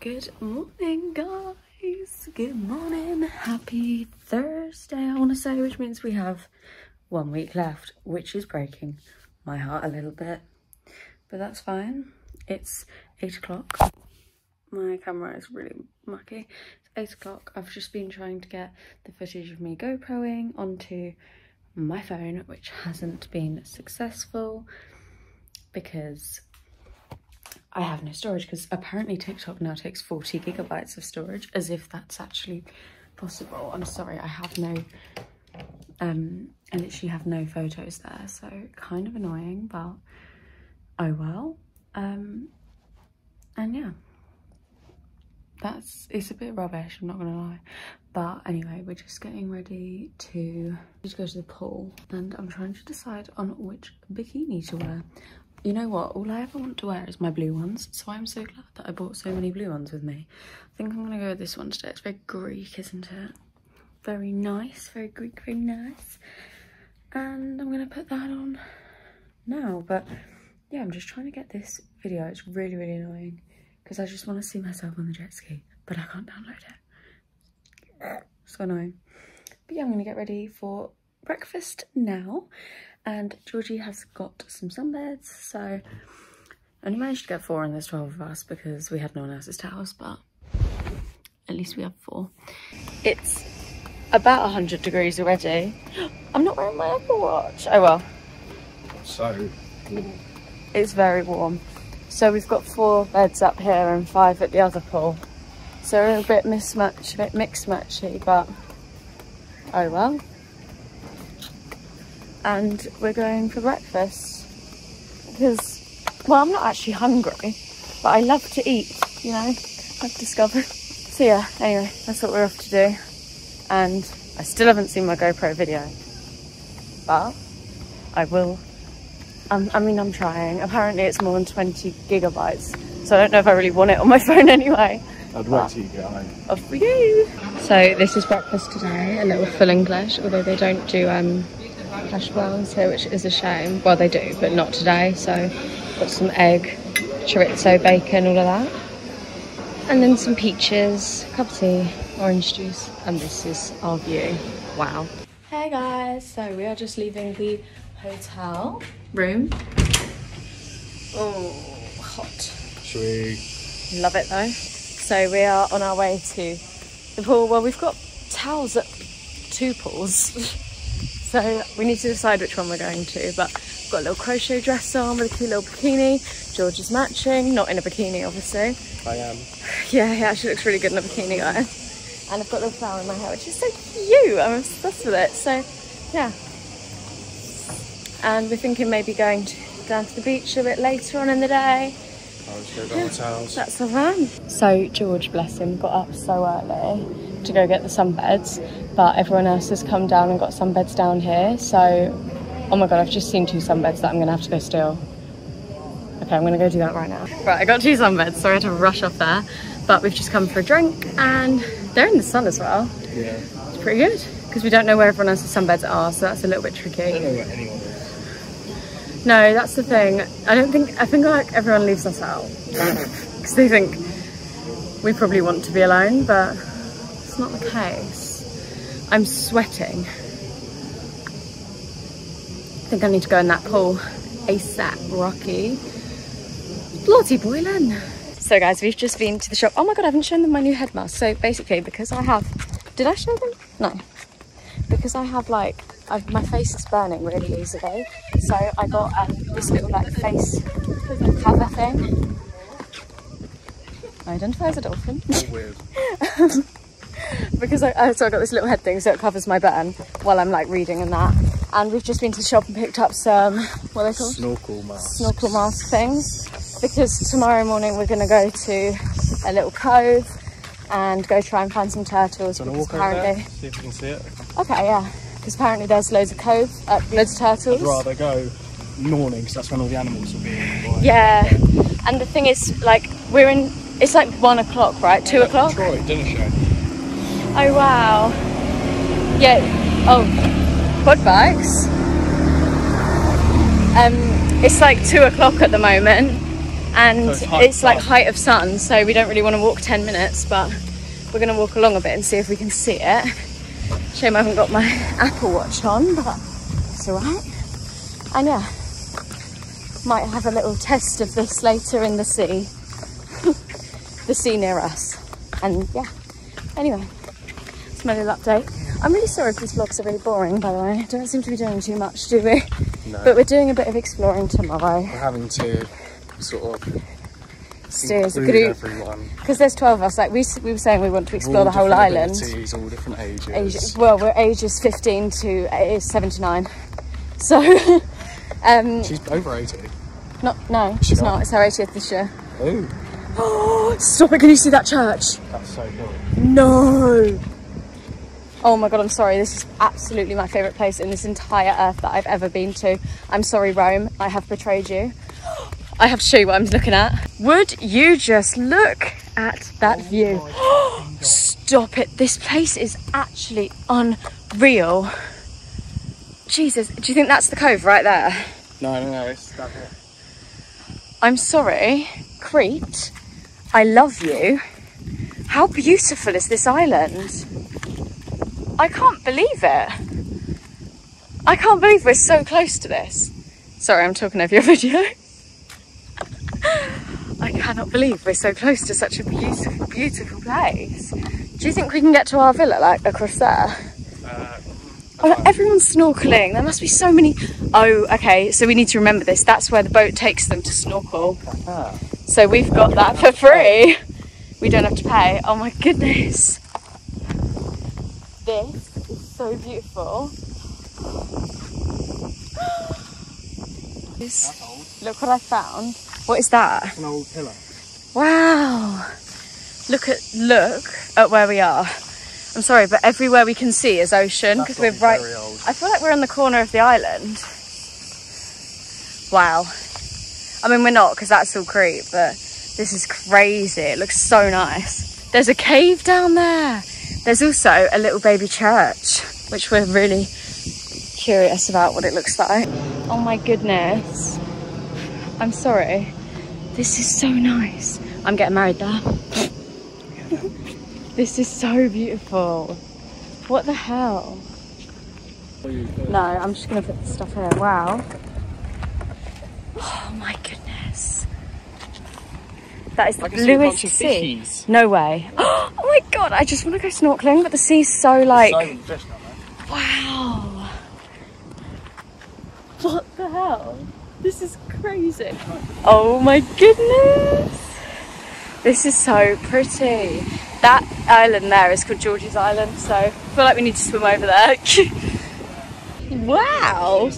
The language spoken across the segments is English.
Good morning, guys. Good morning. Happy Thursday, I want to say, which means we have 1 week left, which is breaking my heart a little bit, but that's fine. It's 8 o'clock. My camera is really mucky. It's 8 o'clock. I've just been trying to get the footage of me GoProing onto my phone, which hasn't been successful because I have no storage, because apparently TikTok now takes 40 gigabytes of storage, as if that's actually possible. I'm sorry, I have no, I literally have no photos there, so kind of annoying, but oh well. And yeah, it's a bit rubbish, I'm not gonna lie. But anyway, we're just getting ready to go to the pool, and I'm trying to decide on which bikini to wear. You know what, all I ever want to wear is my blue ones, so I'm so glad that I bought so many blue ones with me. I think I'm gonna go with this one today. It's very Greek, isn't it? Very nice, very Greek, very nice. And I'm gonna put that on now, but yeah, I'm just trying to get this video. It's really, really annoying because I just want to see myself on the jet ski, but I can't download it. So annoying. But yeah, I'm gonna get ready for breakfast now. And Georgie has got some sunbeds, so I only managed to get 4 and there's 12 of us because we had no one else's towels, but at least we have 4. It's about 100 degrees already. I'm not wearing my Apple Watch. Oh well. So warm. It's very warm. So we've got 4 beds up here and 5 at the other pool. So a little bit mismatched, a bit mixed-matchy, but oh well. And we're going for breakfast because, well, I'm not actually hungry, but I love to eat, you know, I've discovered. So yeah, anyway, that's what we're off to do. And I still haven't seen my GoPro video, but I will. I mean, I'm trying. Apparently it's more than 20 gigabytes, so I don't know if I really want it on my phone anyway. I'd wait till you get home. Off for you. So this is breakfast today, a little full English, although they don't do hash browns here, which is a shame. Well, they do, but not today. So got some egg, chorizo, bacon, all of that, and then some peaches, cup of tea, orange juice, and this is our view. Wow. Hey guys, so we are just leaving the hotel room. Oh, hot. Sweet. Love it though. So we are on our way to the pool. Well, we've got towels at 2 pools. So we need to decide which one we're going to, but I've got a little crochet dress on with a cute little bikini. George is matching, not in a bikini obviously. I am. Yeah, he actually looks really good in a bikini, guys. And I've got a little flower in my hair, which is so cute. I'm obsessed with it, so yeah. And we're thinking maybe going down to the beach a bit later on in the day. I'll just go down to the towels. That's the van. So George, bless him, got up so early to go get the sunbeds, but everyone else has come down and got sunbeds down here. So oh my god, I've just seen 2 sunbeds that I'm gonna have to go steal. Okay, I'm gonna go do that right now. Right, I got 2 sunbeds, so I had to rush off there, but we've just come for a drink and they're in the sun as well. Yeah, it's pretty good because we don't know where everyone else's sunbeds are, so that's a little bit tricky. I don't know where anyone is. No, that's the thing. I think like everyone leaves us out because they think we probably want to be alone, but it's not the case. I'm sweating. I think I need to go in that pool ASAP, Rocky. Bloody boiling. So guys, we've just been to the shop. Oh my god, I haven't shown them my new head mask. So basically, because I have, did I show them? No. Because I have like, my face is burning really easily. So I got this little like face cover thing. I identify as a dolphin. All weird. Because so I got this little head thing, so it covers my burn while I'm like reading and that. And we've just been to the shop and picked up some, what are they called? Snorkel masks. Snorkel mask things. Because tomorrow morning we're going to go to a little cove and go try and find some turtles. Do you want to walk over there? See if you can see it. Okay, yeah. Because apparently there's loads of cove, loads of turtles. I'd rather go morning because that's when all the animals will be in the morning. Yeah. And the thing is, like, we're in, it's like 1 o'clock, right? 2 o'clock? Troy, dinner show. Oh wow. Yeah, oh, quad bikes. It's like 2 o'clock at the moment and so it's like height of sun, so we don't really want to walk 10 minutes, but we're going to walk along a bit and see if we can see it. Shame I haven't got my Apple Watch on, but it's all right. And yeah, might have a little test of this later in the sea, the sea near us. And yeah, anyway, it's my little update. I'm really sorry if these vlogs are really boring, by the way. Don't seem to be doing too much, do we? No. But we're doing a bit of exploring tomorrow. We're having to sort of steer everyone. Because there's 12 of us. Like we were saying, we want to explore all the whole island. All different ages. Well, we're ages 15 to 79. So, she's over 80. No, she's not. It's her 80th this year. Ooh. Oh, stop it. Can you see that church? That's so cool. No. Oh my God, I'm sorry. This is absolutely my favourite place in this entire earth that I've ever been to. I'm sorry, Rome. I have betrayed you. I have to show you what I'm looking at. Would you just look at that view? Stop it. This place is actually unreal. Jesus, do you think that's the cove right there? No, it's that here. I'm sorry, Crete, I love you. How beautiful is this island? I can't believe it. I can't believe we're so close to this. Sorry, I'm talking over your video. I cannot believe we're so close to such a beautiful, beautiful place. Do you think we can get to our villa, like, across there? Oh, look, everyone's snorkeling. There must be so many. Oh, okay. So we need to remember this. That's where the boat takes them to snorkel. So we've got that for free. We don't have to pay. Oh my goodness. This is so beautiful. Look what I found. What is that? An old pillar. Wow. Look at where we are. I'm sorry, but everywhere we can see is ocean because we're right. I feel like we're on the corner of the island. Wow. I mean, we're not because that's all Crete, but this is crazy. It looks so nice. There's a cave down there. There's also a little baby church, which we're really curious about what it looks like. Oh my goodness. I'm sorry. This is so nice. I'm getting married there. This is so beautiful. What the hell? No, I'm just gonna put the stuff here. Wow. Oh my goodness. That is the bluish sea. No way. Oh my God, I just want to go snorkeling, but the sea's so like. So many fish down there. Wow. What the hell? This is crazy. Oh my goodness. This is so pretty. That island there is called George's Island, so I feel like we need to swim over there. Wow!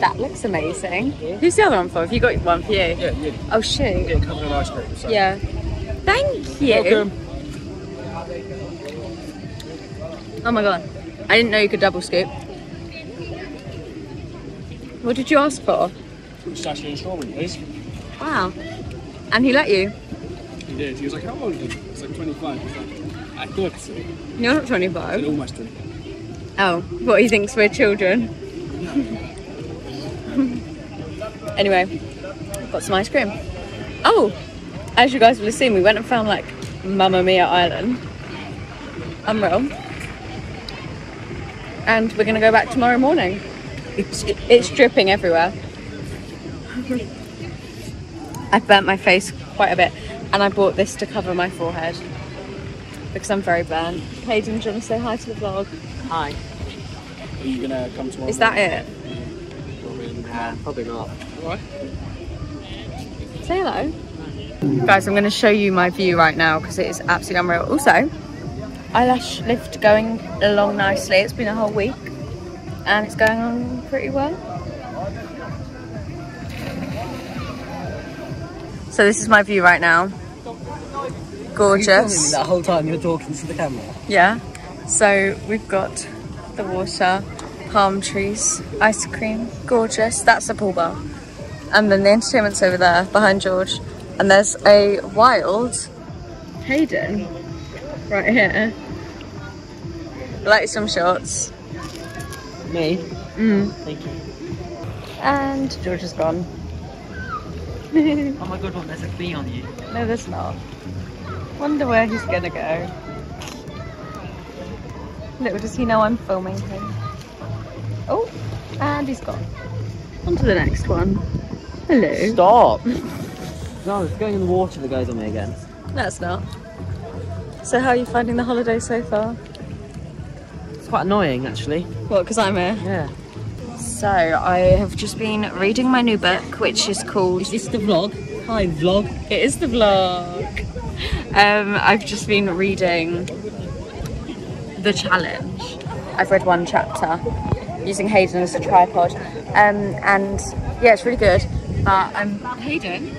That looks amazing. Yeah. Who's the other one for? Have you got one for you? Yeah, you. Oh shoot. Yeah, covered in ice cream. So. Yeah. Thank you. Welcome. Oh my God. I didn't know you could double scoop. What did you ask for? Pistachio and strawberry, please. Wow. And he let you? He did. He was like, how old are you? I was like, 25. He's like, I thought so. You're not 25? He's almost 25. Oh, what, he thinks we're children? Anyway, got some ice cream. Oh, as you guys will have seen, we went and found like Mamma Mia Island. Unreal. And we're going to go back tomorrow morning. It's dripping everywhere. I've burnt my face quite a bit. And I bought this to cover my forehead because I'm very burnt. Hayden, do you want to say hi to the vlog? Hi. Are you gonna come tomorrow? Is that it? Probably not. Alright. Say hello. Guys, I'm going to show you my view right now because it is absolutely unreal. Also, eyelash lift going along nicely. It's been a whole week and it's going on pretty well. So this is my view right now. Gorgeous. You're telling me that whole time you're talking to the camera. Yeah. So we've got the water, palm trees, ice cream. Gorgeous. That's a pool bar. And then the entertainment's over there behind George. And there's a wild Hayden right here. Like some shots. Me. Thank you. And George is gone. Oh my god, well, there's a bee on you. No, there's not. Wonder where he's gonna go. Little does he know I'm filming him. Oh, and he's gone. On to the next one. Hello. Stop! No, it's going in the water that goes on me again. No, it's not. So how are you finding the holiday so far? It's quite annoying, actually. What, because I'm here? Yeah. So I have just been reading my new book, which is called... Is this the vlog? Hi, vlog. It is the vlog. I've just been reading The Challenge. I've read one chapter, using Hayden as a tripod. And yeah, it's really good. But I'm... Hayden?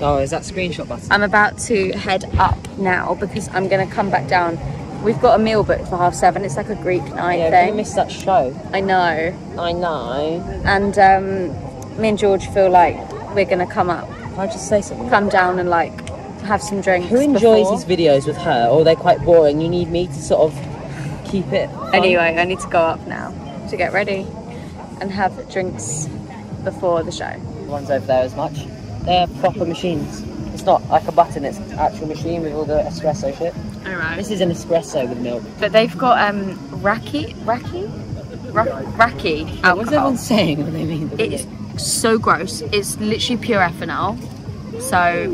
Oh, is that screenshot button? I'm about to head up now because I'm going to come back down. We've got a meal booked for 7:30. It's like a Greek night thing. We missed that show. I know. And me and George feel like we're gonna come up. I'll just say something. Come down and like have some drinks. Who enjoys these videos with her? Or they're quite boring. You need me to sort of keep it fun. Anyway, I need to go up now to get ready and have drinks before the show. The ones over there as much. They're proper machines. It's not like a button, it's an actual machine with all the espresso shit. Alright. This is an espresso with milk. But they've got raki alcohol. What's everyone saying when they mean the It's so gross. It's literally pure ethanol. So,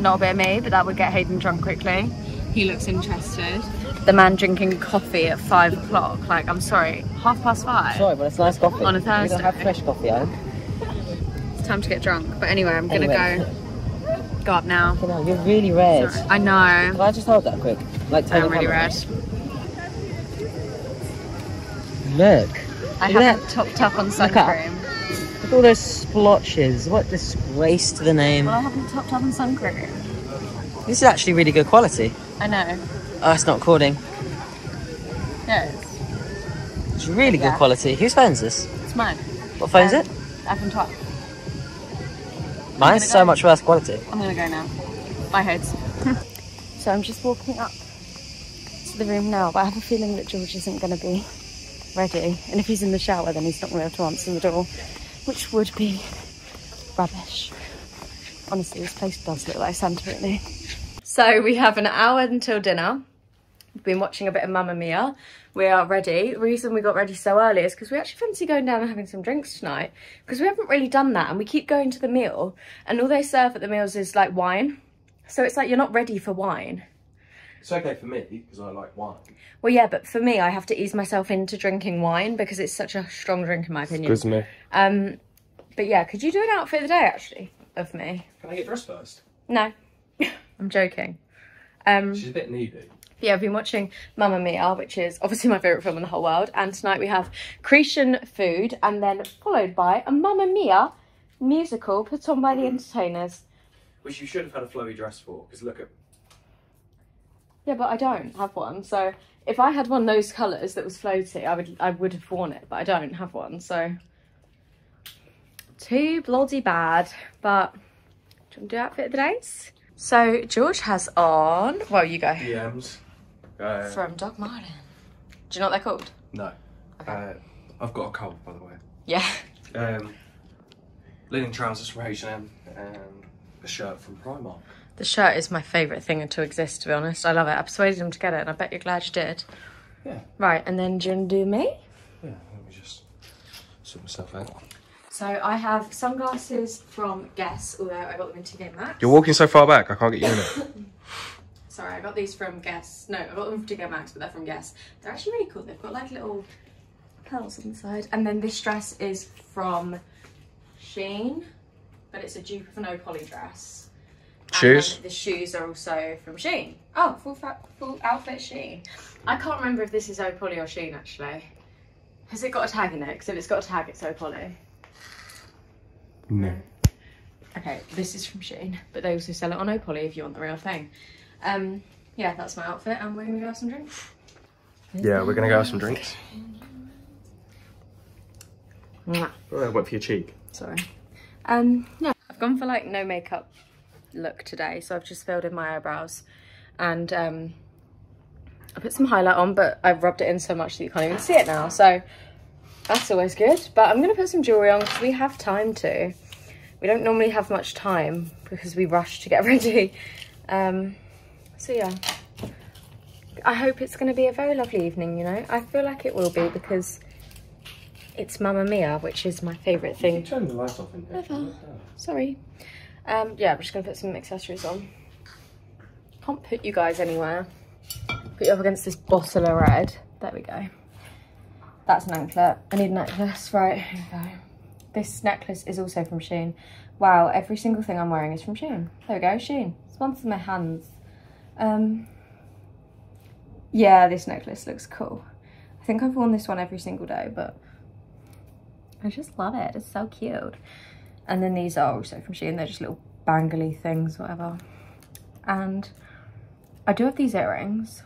not a bit of me, but that would get Hayden drunk quickly. He looks interested. The man drinking coffee at 5 o'clock. Like, I'm sorry, 5:30. Sorry, but it's nice coffee. On a Thursday. We don't have fresh coffee, I think. It's time to get drunk. But anyway, I'm going to go up now. You're really red. Sorry. I know. Can I just hold that quick? Like, I'm really red. Look. I haven't topped up on sun cream. Look at all those splotches. What disgrace to the name. Well, I haven't topped up on sun cream. This is actually really good quality. I know. Oh, it's not recording. No, it's really good quality. Whose phone is this? It's mine. What phone is it? iPhone 12. Mine's so much worse quality. I'm gonna go now. Bye, heads. So I'm just walking up to the room now, but I have a feeling that George isn't gonna be ready. And if he's in the shower, then he's not gonna be able to answer the door, which would be rubbish. Honestly, this place does look like Santorini. So we have an hour until dinner. We've been watching a bit of Mamma Mia. We are ready. The reason we got ready so early is because we actually fancy going down and having some drinks tonight, because we haven't really done that, and we keep going to the meal and all they serve at the meals is like wine. So it's like you're not ready for wine. It's okay for me because I like wine. Well, yeah, but for me, I have to ease myself into drinking wine because it's such a strong drink in my opinion. Excuse me. But yeah, could you do an outfit of the day actually of me? Can I get dressed first? No. I'm joking. She's a bit needy. Yeah, I've been watching Mamma Mia, which is obviously my favourite film in the whole world. And tonight we have Cretan food and then followed by a Mamma Mia musical put on by the entertainers. Which you should have had a flowy dress for, because look at... Yeah, but I don't have one. So if I had one of those colours that was floaty, I would have worn it, but I don't have one. So too bloody bad. But do you want to do outfit of the days? So George has on... Well, you go. DMs. From Dogg Marlin. Do you know what they're called? No. Okay. I've got a cold, by the way. Yeah. Linen trousers from H&M and a shirt from Primark. The shirt is my favourite thing to exist, to be honest. I love it. I persuaded him to get it, and I bet you're glad you did. Yeah. Right, and then do you want to do me? Yeah, let me just sort myself out. So I have sunglasses from Guess, although I got them in 2K Max. You're walking so far back, I can't get you in it. Sorry, I got these from Guess. No, I got them from 2K Max, but they're from Guess. They're actually really cool. They've got like little pearls on the side. And then this dress is from Shein, but it's a dupe of an Oh Polly dress. Shoes? And the shoes are also from Shein. Oh, full outfit Shein. I can't remember if this is Oh Polly or Shein actually. Has it got a tag in it? Because if it's got a tag, it's Oh Polly. No. Okay, this is from Shein, but they also sell it on Oh Polly if you want the real thing. Yeah, that's my outfit, and we're gonna go have some drinks. Yeah, we're gonna go have some drinks. Mwah. Oh, I went for your cheek. Sorry. No, I've gone for like no makeup look today, so I've just filled in my eyebrows, and I put some highlight on, but I've rubbed it in so much that you can't even see it now. So That's always good. But I'm going to put some jewellery on because we have time to. We don't normally have much time because we rush to get ready. So yeah, I hope it's going to be a very lovely evening, you know. I feel like it will be because it's Mamma Mia, which is my favourite thing. You turn the lights off in here. Never. Sorry. Yeah, I'm just going to put some accessories on. Can't put you guys anywhere. Put you up against this bottle of red. There we go. That's an anklet. I need a necklace. Right, here we go. This necklace is also from Shein. Wow, every single thing I'm wearing is from Shein. There we go, Shein. Sponsor my hands. Yeah, this necklace looks cool. I think I've worn this one every single day, but I just love it. It's so cute. And then these are also from Shein. They're just little bangly things, whatever. And I do have these earrings,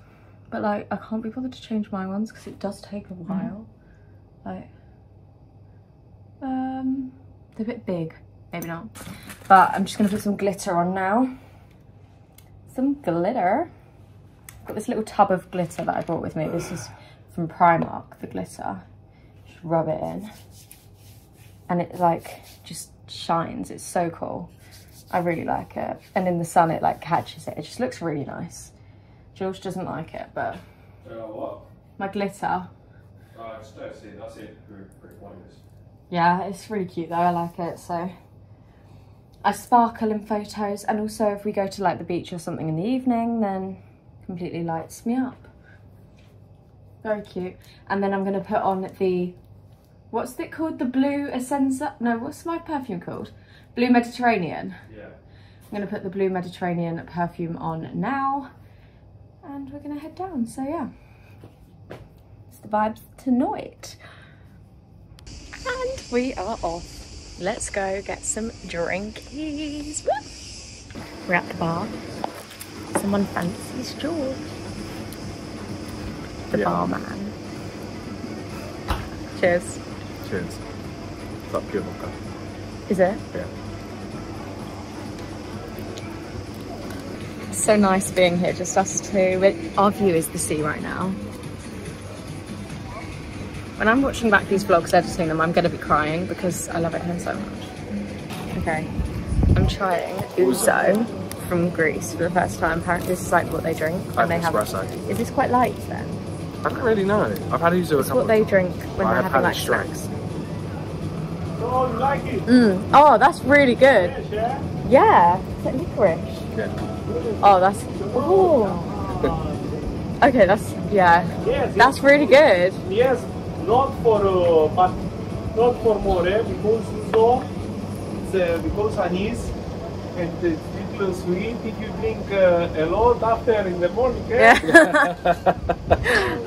but like I can't be bothered to change my ones because it does take a while. Like, they're a bit big, maybe not. But I'm just gonna put some glitter on now. Some glitter. Got this little tub of glitter that I brought with me. This is from Primark, the glitter. Just rub it in. And it like just shines. It's so cool. I really like it. And in the sun it like catches it. It just looks really nice. George doesn't like it, but what? My glitter. I just don't see it. I see it pretty pointless. Yeah, it's really cute though. I like it. So I sparkle in photos, and also if we go to like the beach or something in the evening, then completely lights me up. Very cute. And then I'm gonna put on the, what's it called? The blue essenza? No, what's my perfume called? Blue Mediterranean. Yeah. I'm gonna put the blue Mediterranean perfume on now, and we're gonna head down. So yeah, it's the vibes tonight. And we are off. Let's go get some drinkies. Woo! We're at the bar. Someone fancies George. The barman. Cheers. Cheers. It's like pure vodka. Is it? Yeah. It's so nice being here, just us two. Our view is the sea right now. When I'm watching back these vlogs, editing them, I'm going to be crying because I love it here so much. Okay, I'm trying ouzo from Greece for the first time. Apparently this is like what they drink when they have espresso. Is this quite light then? I don't really know. I've had ouzo a couple of times. It's what they drink when they're having like snacks. Oh, you like it? Oh, that's really good. Yeah, it's like licorice. Yeah. Oh, that's... Oh. Okay, that's... Yeah. Yes, that's really good. Yes. Not for but not for more, because so it's, because anise and it's little sweet. If you drink a lot after in the morning, yeah.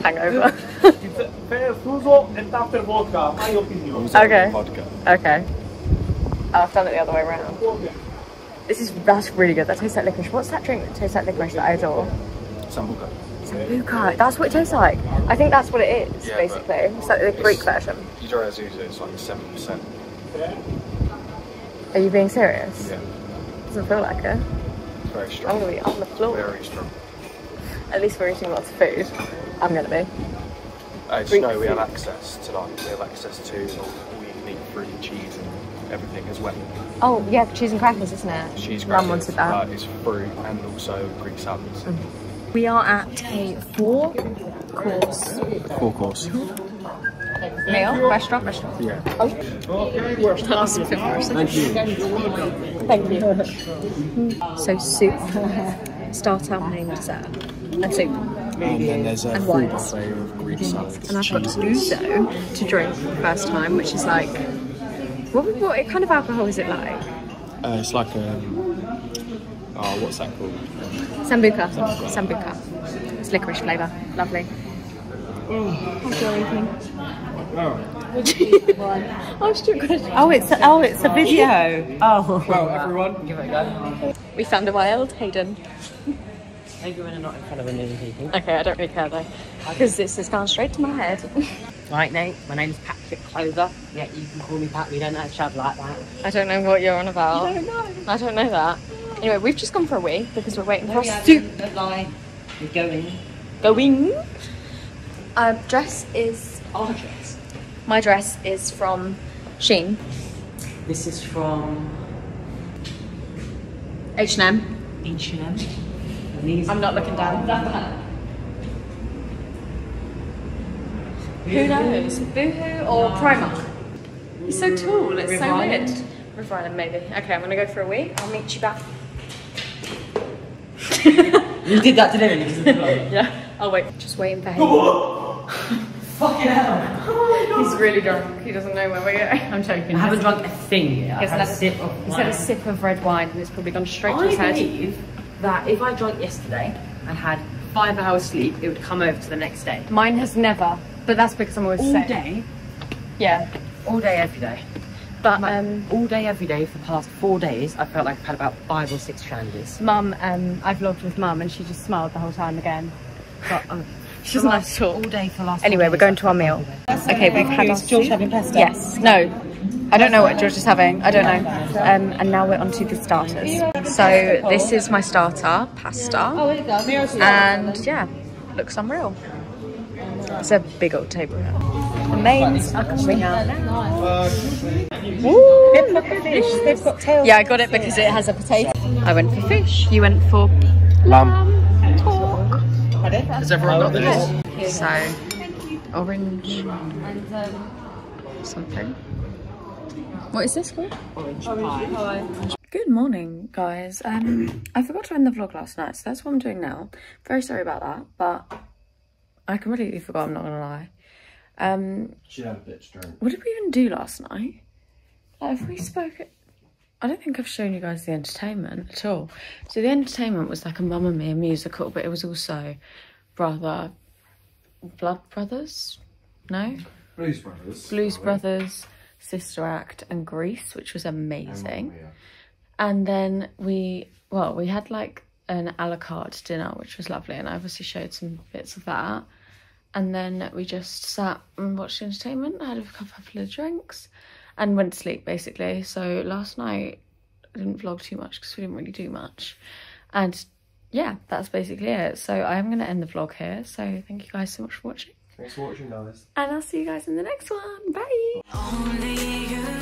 Hangover. It's first ouzo and after vodka. My opinion. Okay. Vodka. Okay. I've done it the other way around. Okay. That's really good. That tastes like licorice. What's that drink that tastes like licorice that I adore? Sambuca. Sambuca, that's what it tastes like. I think that's what it is, yeah, basically. It's like the Greek version. You don't as usual, it's like 7%. Are you being serious? Yeah. Doesn't feel like it. It's very strong. I'm gonna be on the floor. Very strong. At least we're eating lots of food. I'm gonna be. No, we have access tonight. We have access to all you can eat free cheese and everything as well. Oh yeah, cheese and crackers, isn't it? Cheese crackers. Mum wanted that. It's fruit and also Greek salads. Mm. We are at a four course meal, restaurant. Yeah. Oh, thank you. Thank you. So soup, starter, main dessert, and soup, and then there's a full buffet of Greek salads. And I've got ouzo to drink for the first time, which is like, what kind of alcohol is it like? It's like what's that called? Sambuca. Sambuca. It's licorice flavour. Lovely. How's your evening? Oh. Asked you a question. Oh, it's a video. Oh. Well, everyone, give it a go. We found a wild Hayden. Maybe when they're not in front of a million people. Okay, I don't really care though, because this has gone straight to my head. Right, Nate. My name's Patrick Clover. Yeah, you can call me Pat. We don't know how to chat like that. I don't know what you're on about. You don't know. I don't know that. Anyway, we've just gone for a wee because we're waiting for our soup. Don't lie. We're going. Our dress is... Our dress? My dress is from Shein. This is from H&M. H&M. I'm not looking down. Who knows? Boohoo or Primark? He's so tall, it's so weird. Refined, maybe. Okay, I'm gonna go for a wee. I'll meet you back. You did that today, didn't you? Yeah. I'll wait. Just waiting for him. Fucking hell. Oh my God. He's really drunk. He doesn't know where we're going. I'm joking. I haven't drunk a thing yet. He's had a sip of red wine and it's probably gone straight to his head. I believe that if I drank yesterday and had 5 hours sleep, it would come over to the next day. Mine has never, but that's because I'm always sick. All day? Yeah. All day, every day. But all day, every day for the past 4 days, I felt like I've had about 5 or 6 challenges. Mum, I vlogged with Mum and she just smiled the whole time again. But, she doesn't have to talk. All day for last anyway, we're going to our meal. Okay, we've had our... George having pesto? Yes. No. I don't know what George is having. I don't know. And now we're on to the starters. So this is my starter, pasta. And yeah, looks unreal. It's a big old table now. The mains are coming out now. Ooh, fish. They've got tails. Yeah, I got it because it has a potato. I went for fish. You went for lamb. Has everyone got this? So, orange something. What is this called? Orange pie. Good morning, guys. I forgot to end the vlog last night, so that's what I'm doing now. Very sorry about that, but I completely forgot, I'm not gonna lie. She had a bitch drink. What did we even do last night? Like, if we spoke... I don't think I've shown you guys the entertainment at all. So the entertainment was like a Mamma Mia musical, but it was also Blues Brothers? No? Blues Brothers. Blues Brothers, Sister Act and Grease, which was amazing. And then we had like an a la carte dinner, which was lovely. And I obviously showed some bits of that. And then we just sat and watched entertainment, had a couple of drinks. And went to sleep, basically. So last night, I didn't vlog too much because we didn't really do much. And yeah, that's basically it. So I am going to end the vlog here. So thank you guys so much for watching. Thanks for watching, guys. And I'll see you guys in the next one. Bye!